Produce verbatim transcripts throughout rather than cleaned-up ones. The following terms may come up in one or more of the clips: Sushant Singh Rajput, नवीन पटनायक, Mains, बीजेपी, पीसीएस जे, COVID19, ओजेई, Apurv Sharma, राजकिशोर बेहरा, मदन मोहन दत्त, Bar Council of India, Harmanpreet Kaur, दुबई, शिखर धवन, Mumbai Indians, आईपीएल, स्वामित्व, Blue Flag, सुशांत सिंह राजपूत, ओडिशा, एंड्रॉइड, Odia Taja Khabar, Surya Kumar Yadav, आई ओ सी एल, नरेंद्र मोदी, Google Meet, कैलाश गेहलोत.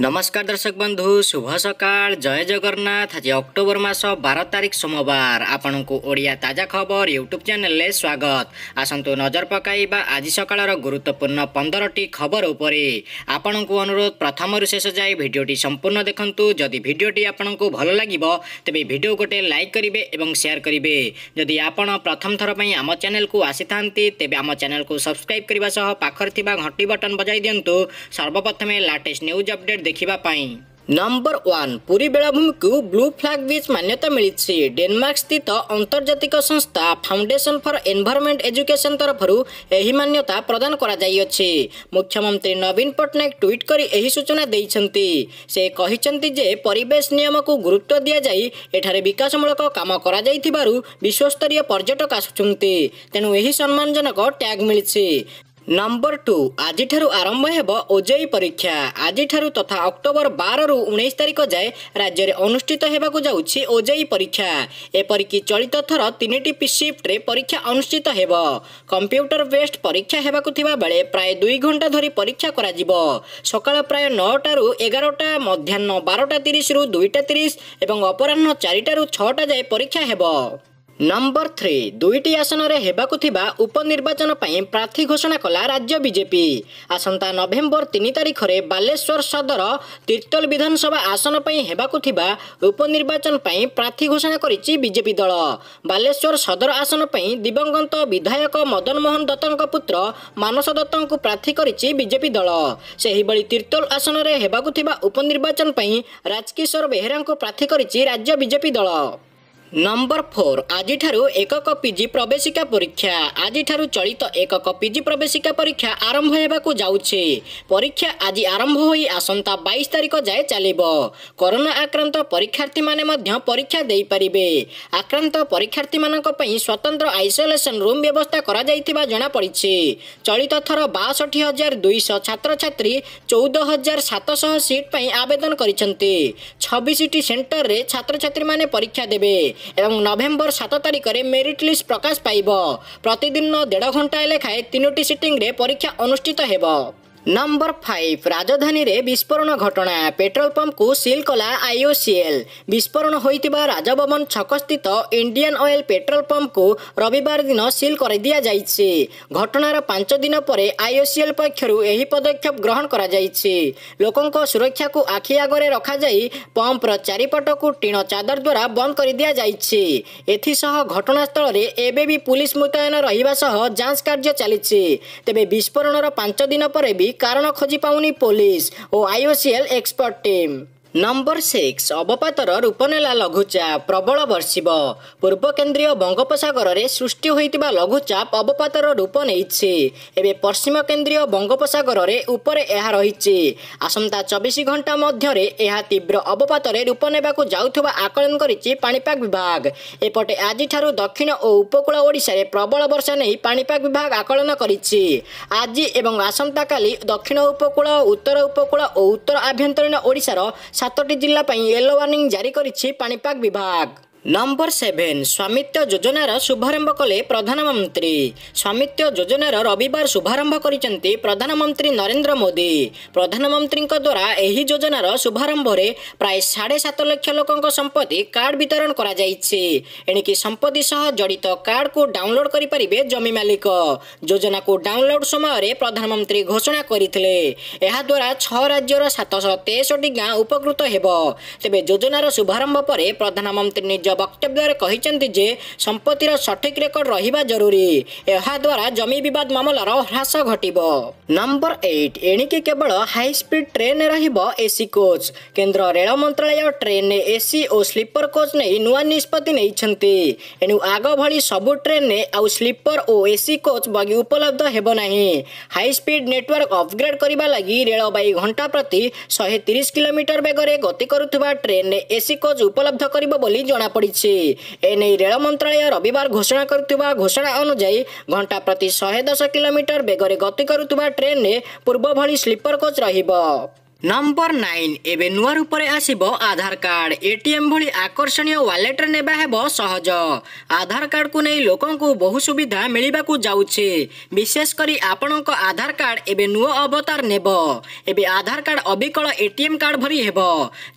नमस्कार दर्शक बंधु शुभ सकाळ जय जगन्नाथ। आज अक्टोबर मास बार तारीख सोमवार आपंको ओडिया ताजा खबर यूट्यूब चैनल रे स्वागत। आसतु नजर पकाइबा आज सकाळर गुरुत्वपूर्ण पंद्रह टी खबर उपरे। आपंको अनुरोध प्रथम रु शेष जाय भिडियोटी संपूर्ण देखंतु। जदि भिडियोटी आपंको भल लागिबो तबे भिडियो गोटे लाइक करिवे एवं शेयर करिवे। जदि आपण प्रथम थर पई आम चैनल को आसीथांती तबे आम चैनल को सब्सक्राइब करिवा सह पाखर थिबा घंटी बटन बजाई दियंतु सर्वप्रथमे लेटेस्ट न्यूज अपडेट देखिबा पाई। नंबर वन, पूरी बेलाभूमि को ब्लू फ्लैग बीच मान्यता मिली। डेनमार्क स्थित अंतर्जातिक संस्था फाउंडेशन फॉर एनवायरनमेंट एजुकेशन तरफ यह मान्यता प्रदान कराई। मुख्यमंत्री नवीन पटनायक ट्वीट कर यह सूचना देइछंती। से कहिछंती जे परिवेश नियम को गुरुत्व दिया जाई एठारे विकासमूलक काम कराइथिबारु विश्वस्तरीय पर्यटक आसुचंती, तेणु यह सम्मानजनक टैग मिली। नंबर टू, आज आरंभ हो ओजेई परीक्षा। आज तथा अक्टोबर बारह रु उन्नीस तारीख जाए राज्य में अनुष्ठित होगा जाऊँगी ओजेई परीक्षा। एपरिक चलित थर तीन टी शिफ्ट्रे परीक्षा अनुष्ठित हो। कंप्यूटर बेस्ड परीक्षा होगा बेले प्राय दुई घंटा धरी परीक्षा सकाल प्राय नौटा रु एगारटा, मध्याह्न बारटा तीस रु दुईटा तीस और अपराह चारिटा रु छटा जाए परीक्षा हो। नंबर थ्री, दुईटी आसन रे हेबाकु थिबा उपनिर्वाचन पई प्रार्थी घोषणा कला राज्य बीजेपी। आसंता नवेम्बर तीन तारीख रे बालेश्वर सदर तीर्तोल विधानसभा आसन पई हेबाकु थिबा उपनिर्वाचन पई प्रार्थी घोषणा करिछि बीजेपी दल। बालेश्वर सदर आसन पई दिवंगत विधायक मदन मोहन दत्तांक पुत्र मानस दत्तांकु प्रार्थी करिछि बीजेपी दल। सेहिबळी तीर्तोल आसन रे हेबाकु थिबा उपनिर्वाचन पई राजकिशोर बेहरांकु प्रार्थी करिछि राज्य बीजेपी दल। नंबर फोर, आज एकक पीजी प्रवेशिका परीक्षा। आज चलित एकक पीजी प्रवेशिका परीक्षा आरंभ होगा जाऊँगी। परीक्षा आज आरंभ हो आसंता बाईस तारीख जाए चलो। कोरोना आक्रांत परीक्षार्थी माने परीक्षा दे पारे। आक्रांत परीक्षार्थी मानी स्वतंत्र आइसोलेसन रूम व्यवस्था करपड़। चलित थर बासठ हजार दुईश छात्र छात्री चौदह हजार सात शह सीट पर आवेदन करते। छब्बीस टी सेंटर रे छात्र छात्री माने परीक्षा देवे। एवं नवेम्बर सात तारीख में मेरिट लिस्ट प्रकाश पाइब। प्रतिदिन डेढ़ घंटा लेखाएं तीनो टी सिटिंग रे परीक्षा अनुष्ठित हेबो। नंबर फाइव, राजधानी रे विस्फोरण घटना। पेट्रोल पंप को सील कला आई ओ सी एल। विस्फोरण होइतिबा राजभवन छक स्थित इंडियन ऑयल पेट्रोल पंप को रविवार दिन सील कर दिया जाइछि। घटनार पांच दिन पर आई ओ सी एल पक्षरु एही पदक्षेप ग्रहण करा जाइछि। लोकंक सुरक्षा को आखि आगरे रखा जाई पंपर चारिपट को टीण चादर द्वारा बंद कर दिया जाइछि। एथिसह घटनास्थल रे एबे भी पुलिस मुतयन रहिबा सह जांच कार्य चलिछि। तेबे विस्फोरणर पांच दिन पर भी कारण खोजी पाउनी पुलिस और आई ओ सी एल expert team. Number six, अवपातर रूपनेला लघुचाप प्रबल बर्षिब। पूर्व केन्द्रीय बंगोपसागर में सृष्टि होता लघुचाप अवपातर रूप नहीं। एवं पश्चिम केन्द्रीय बंगोपसागर में ऊपर यह रही। आसंता चौबीस घंटा मध्य यह तीव्र अवपातर रूप नेवाकू जाउथबा आकलन करिछि पाणीपाग विभाग। एपटे आज दक्षिण और उपकूल ओडिशा रे प्रबल वर्षा नहीं पाणीपाग विभाग आकलन करिछि। आज एवं आसंता काली दक्षिण उपकूल, उत्तर उपकूल और उत्तर आभ्यंतरीण ओडिशार सातटी जिला पर येलो वार्निंग जारी करिछि पाणीपाग विभाग। नंबर सेवेन, स्वामित्व योजनार शुभारंभ कले प्रधानमंत्री। स्वामित्व योजनार रविवार शुभारंभ करिसेंती प्रधानमंत्री नरेंद्र मोदी। प्रधानमंत्री द्वारा यह योजनार शुभारंभ रे प्राय साढ़े सात लाख लोकंक संपत्ति कार्ड वितरण करा जाइछि। एणिकी संपत्ति सह जड़ित कार्ड को डाउनलोड करि परिबे जमी मालिक। योजना को डाउनलोड समय प्रधानमंत्री घोषणा करथिले। एहा द्वारा छह राज्यर सात सौ तिरेसठ गां उपकृत हेबो। तेबे योजनार शुभारंभ पर प्रधानमंत्री निज वक्तव्य कहते जे संपत्तिर सठिक रेकर्ड रहिबा जरूरी। एहा द्वारा जमी विवाद मामलार ह्रास घटिबो। नंबर आठ, एणिके केवल हाई स्पीड ट्रेन रहिबो एसी कोच। केंद्र रेल मंत्रालय ट्रेन ने एसी और स्लीपर कोच नहीं नुआ निष्पत्ति नैछंती। एनु आग भली सबु ट्रेन ने आउ स्लीपर और एसी कोच बगी उपलब्ध हेबो नाही। हाई स्पीड नेटवर्क अपग्रेड करबा लागि रेलबाई घंटा प्रति शहे तीस किलोमीटर बेगरे गति करुवा ट्रेन ने एसी कोच उपलब्ध करिबो बोली जना पड़ी। एने रेल मंत्रालय रविवार घोषणा करुवा घोषणा अनुजाई घंटा प्रति एक सौ दस किलोमीटर बेगरे गति करुवा ट्रेन ने पूर्व भली स्लीपर कोच रहिबो। नंबर नाइन एवं नुआर उपरे आसीबो आधार कार्ड एटीएम भली आकर्षणीय वालेट रे नेबा हेबो सहज। आधार कार्ड को नै लोकन को बहु सुविधा मिलिबा को जाउछे। विशेष करी आपन को आधार कार्ड एबे नुआ अवतार नेबो। एबे आधार कार्ड अबिकल एटीएम कार्ड भली हेबो।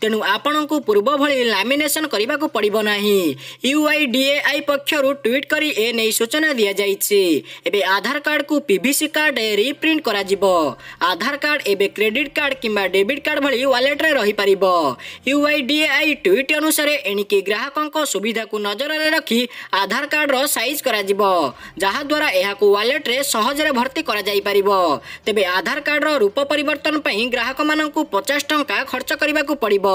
तेनु आपन को पूर्व भली लैमिनेशन करिबा को पड़िबो नाही। यूआईडीएआई पक्षरु ट्वीट करी ए नै सूचना दिया जाईछे। एबे आधार कार्ड को पीवीसी कार्ड रिप्रिंट करा जिवो। आधार कार्ड एबे क्रेडिट कार्ड किबा डेबिट कार्ड भली वालेट रे रही पारिब। यूआईडीएआई ट्वीट अनुसार एणिकी ग्राहकों सुविधा को नजर में रखी आधार कार्ड रो साइज करा जिवो, जहा द्वारा यह वालेट रे सहज रे भर्ती करा जाई पारिब। तेबे आधार कार्ड रो रूप परिवर्तन पई ग्राहक माननकु पचास टंका खर्च करिबा को पड़िब।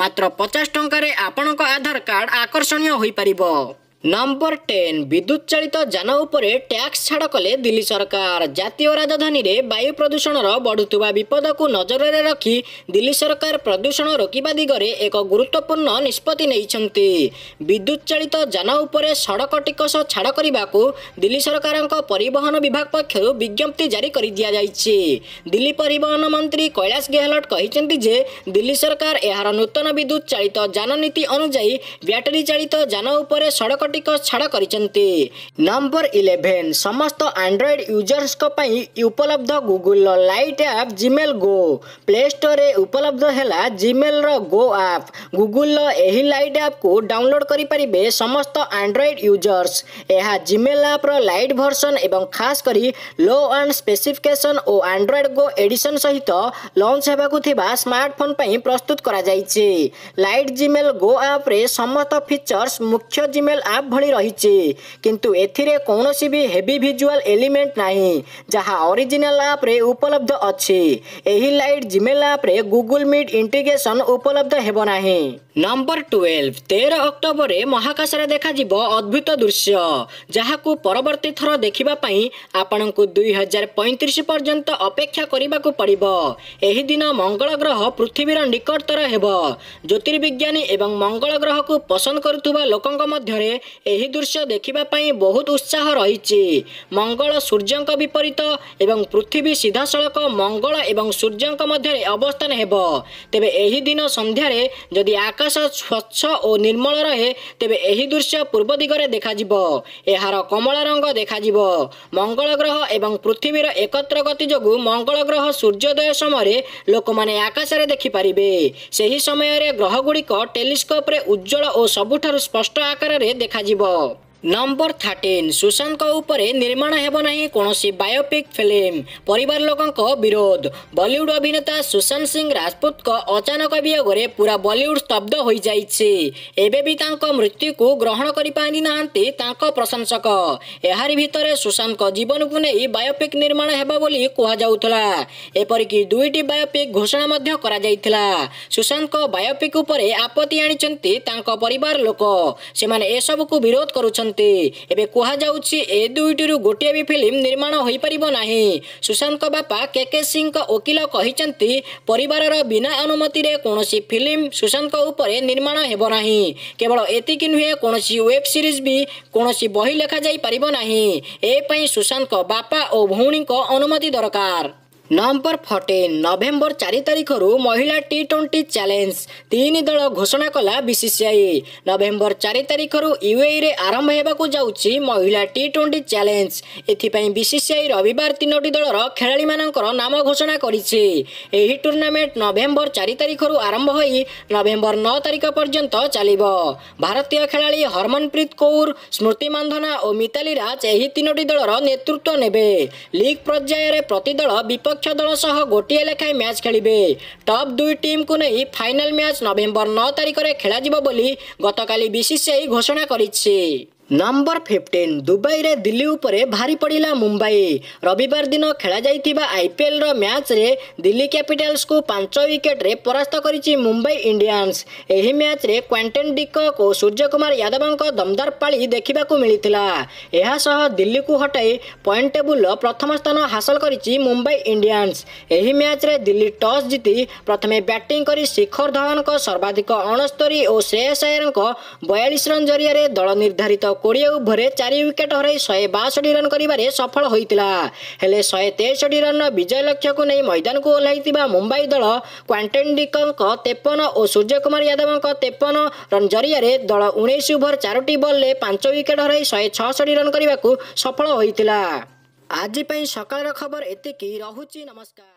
मात्र पचास टंका रे आपन को आधार कार्ड आकर्षणीय होई पारिब। नंबर टेन विद्युत चालित जान उपरे टैक्स छाड़ कले दिल्ली सरकार। जातीय राजधानी रे वायु प्रदूषण रो बढ़ुतुवा विपद को नजर रे रखी दिल्ली सरकार प्रदूषण रोकिबा दिगरे एक गुरुत्वपूर्ण निष्पत्ति नैछंती। विद्युत चालित जान उपरे सड़क टिकस छाड़ करिबा को दिल्ली सरकार को परिवहन विभाग पक्षरु विज्ञप्ति जारी कर दिया जाइछि। दिल्ली परिवहन मंत्री कैलाश गेहलोत कहिसेंती जे दिल्ली सरकार एहार नूतन विद्युत चालित जान नीति अनुसार बैटरी चालित जान उपरे सड़क छाड़ करिसेंती। नंबर इलेवेन समस्त एंड्रॉइड यूजर्स को पई उपलब्ध Google lite app Gmail go play store रे उपलब्ध हैला। जीमेल रो गो ऐप गूगल एही लाइट ऐप को डाउनलोड करि परिबे समस्त एंड्रॉइड यूजर्स। एहा जीमेल ऐप रो लाइट वर्जन एवं खास करी लो एंड स्पेसिफिकेशन ओ एंड्रॉइड गो एडिशन सहित लॉन्च हेबा को थिबा स्मार्टफोन पई प्रस्तुत करा जाईछि। लाइट जीमेल गो ऐप रे समस्त फीचर्स मुख्य जीमेल ऐप भली रही, किंतु एथिरे कौनसी भी हेवी विजुअल एलिमेंट नहीं, जहाँ ओरिजिनल ऐप रे उपलब्ध अछि। एही लाइट जीमेल ऐप रे गूगल मीट इंटीग्रेशन उपलब्ध हेबो नाही। नंबर ट्वेल्व तेरह अक्टोबर महाकाश रे देखा जीवो अद्भुत दृश्य, जहाँ को परवर्ती थर देखिबा पई आपन को दुई हजार पैंतीस पर्यंत अपेक्षा करिबा को पड़िबो। एही दिन मंगल ग्रह पृथ्वी रो निकटतर हेबो। ज्योतिर्विज्ञानी एवं मंगल ग्रह को पसंद करुवा लोकंक मध्यरे एही दृश्य देखिबा पई बहुत उत्साह रहिछि। मंगल सूर्यक विपरीत एवं पृथ्वी सीधासलख मंगल एवं सूर्यक मध्य अवस्थान हेब। तेबे एही दिन संध्यारे यदि आकाश स्वच्छ और निर्मल रहे तेबे एही दृश्य पूर्व दिगरे देखा जिवो। एहार कमला रंग देखा जिवो। मंगल ग्रह एवं पृथ्वीर एकत्र गति जोगु मंगल ग्रह सूर्योदय समय लोक माने आकाशरे देखि पारिबे। सेही समय रे ग्रह गुड़िक टेलीस्कोप रे उज्जवल और सबुठारु स्पष्ट आकार रे देखा जिवो। नंबर थर्टीन सुशांत उपरे निर्माण हेब नाही कोनोसी बायोपिक फिल्म। परिवार लोकन को विरोध। बॉलीवुड अभिनेता सुशांत सिंह राजपूत को अचानक वियोगरे पूरा बॉलीवुड स्तब्ध होई जाईछि। एबे भी तांको मृत्यु को ग्रहण करि पानी नाहंती तांको प्रशंसक। एहारि भितरे सुशांत को जीवन को नै बायोपिक निर्माण हेबा बोली कोहा जाउथला। एपरि कि दुईटी बायोपिक घोषणा मध्य करा जाइथिला। सुशांत को बायोपिक उपरे आपत्ति आनिचंती तांको परिवार लोक। से माने ए सब को विरोध करूछन। एबे कोहा जाउछि ए दुईटी रु गोटे भी फिल्म निर्माण होई परिबो नाही। सुशांत को बापा केके सिंह को वकील कहिसेंती परिवार रो बिना अनुमति रे कोनोसी फिल्म सुशांत को ऊपर निर्माण हेबो नाही। केवल एतिकि नुहे कोनोसी वेब सीरीज भी कोनोसी बही लेखा जाई परिबो नाही। ए पई सुशांत को बापा ओ भौणी को अनुमति दरकार। नंबर फोर्टीन नवेम्बर चार तारिख रु महिला टी ट्वेंटी चैलेंज तीन दल घोषणा कला बीसीसीआई। नवेम्बर चार तारिख रु यूएई रे आरंभ हेबाकू जाउछि महिला टी ट्वेंटी चैलेंज। एथिपाई बीसीसीआई रविवार तीनो दलर खेलाड़ी मानकर नाम घोषणा करिछि। एही टूर्नामेंट नवेम्बर चार तारिख रु आरंभ होई नवेम्बर नौ तारिख पर्यंत चलिबो। भारतीय खेलाड़ी हरमनप्रीत कौर, स्मृति मानधना और मिताली राज एही तीनोटी दलर नेतृत्व नेबे। लीग पर्यायर प्रति दल विपक्ष दल सह गोटे लेखाएं मैच खेलिबे। टॉप दुई टीम को नहीं फाइनल मैच नवेम्बर नौ तारिख रे खेला जिवो बोली गतकाली बीसीसीआई घोषणा करिछि। नंबर फिफ्टीन दुबई रे दिल्ली उपरे भारी पड़िला मुंबई। रविवार दिन खेला जाइथिबा आईपीएल रो मैच रे दिल्ली कैपिटल्स को पांच विकेट रे परास्त करिछि मुंबई इंडियंस। एही मैच रे क्विंटन डे कॉक और सूर्य कुमार यादव को दमदार पाली देखा मिलता। एहा सह दिल्ली को हटाई पॉइंट टेबुल प्रथम स्थान हासिल करिछि मुंबई इंडियंस। एही मैच रे दिल्ली टॉस जीति प्रथमे बैटिंग करी शिखर धवन सर्वाधिक उनहत्तर और श्रेयस अय्यर बयालीस रन जरिया दल निर्धारित कोड़े ओभर चार विकेट हर शहे बासठ रन कर सफल होता है। शहे तेसठ रन विजय लक्ष्य को नहीं मैदान को ओह्ल मुंबई दल क्विंटन डी कॉक तेपन और सूर्य कुमार यादव तेपन रन जरिया दल उन्नीस ओभर चारोटी बल्ले पांच विकेट हर शहे छसठ रन करने सफल होता। आज सकाल खबर एति की रहुची। नमस्कार।